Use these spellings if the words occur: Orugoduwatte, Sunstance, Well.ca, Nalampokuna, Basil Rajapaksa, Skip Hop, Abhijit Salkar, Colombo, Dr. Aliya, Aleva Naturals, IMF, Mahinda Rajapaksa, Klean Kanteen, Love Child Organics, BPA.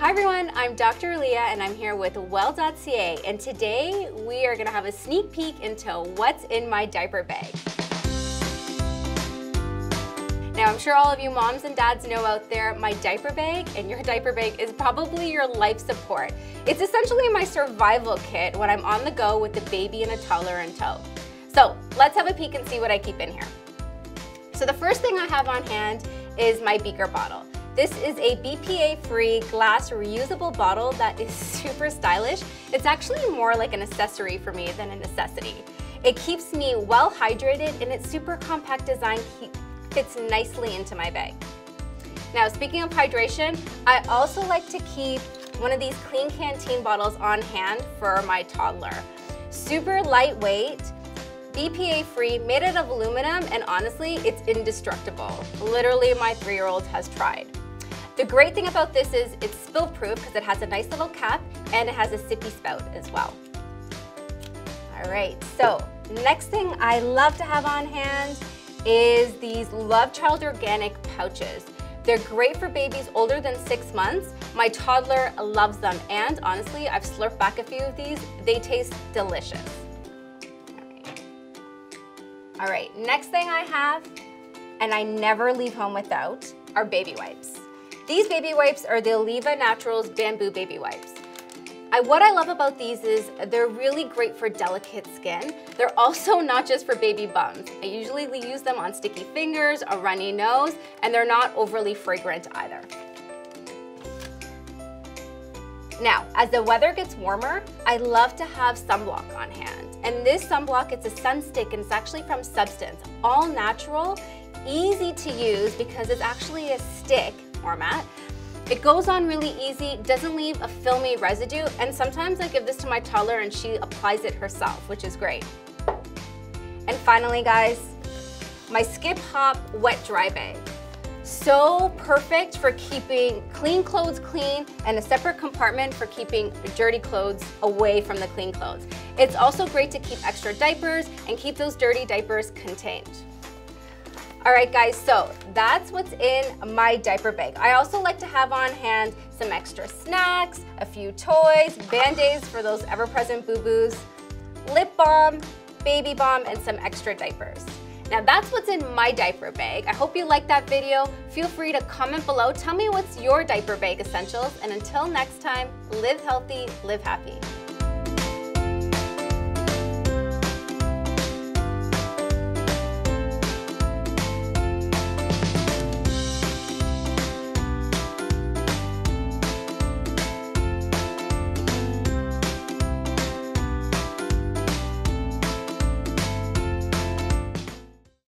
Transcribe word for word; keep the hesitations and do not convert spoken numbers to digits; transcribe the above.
Hi everyone, I'm Doctor Aliya and I'm here with Well dot C A, and today we are gonna have a sneak peek into what's in my diaper bag. Now, I'm sure all of you moms and dads know out there, my diaper bag and your diaper bag is probably your life support. It's essentially my survival kit when I'm on the go with the baby and a toddler in tow. So let's have a peek and see what I keep in here. So the first thing I have on hand is my beaker bottle. This is a B P A-free glass reusable bottle that is super stylish. It's actually more like an accessory for me than a necessity. It keeps me well hydrated and its super compact design fits nicely into my bag. Now, speaking of hydration, I also like to keep one of these Klean Kanteen bottles on hand for my toddler. Super lightweight, B P A free, made out of aluminum, and honestly, it's indestructible. Literally, my three-year-old has tried. The great thing about this is it's spill proof because it has a nice little cap and it has a sippy spout as well. All right, so next thing I love to have on hand is these Love Child Organic pouches. They're great for babies older than six months. My toddler loves them, and honestly, I've slurped back a few of these. They taste delicious. All right, All right next thing I have, and I never leave home without, are baby wipes. These baby wipes are the Aleva Naturals Bamboo Baby Wipes. I, what I love about these is they're really great for delicate skin. They're also not just for baby bums. I usually use them on sticky fingers, a runny nose, and they're not overly fragrant either. Now, as the weather gets warmer, I love to have sunblock on hand. And this sunblock, it's a sunstick, and it's actually from Substance. All natural, easy to use because it's actually a stick format. It goes on really easy, doesn't leave a filmy residue, and sometimes I give this to my toddler and she applies it herself, which is great. And finally, guys, my Skip Hop wet dry bag. So perfect for keeping clean clothes clean, and a separate compartment for keeping dirty clothes away from the clean clothes. It's also great to keep extra diapers and keep those dirty diapers contained. All right, guys, so that's what's in my diaper bag. I also like to have on hand some extra snacks, a few toys, band-aids for those ever-present boo-boos, lip balm, baby balm, and some extra diapers. Now, that's what's in my diaper bag. I hope you liked that video. Feel free to comment below. Tell me what's your diaper bag essentials, and until next time, live healthy, live happy.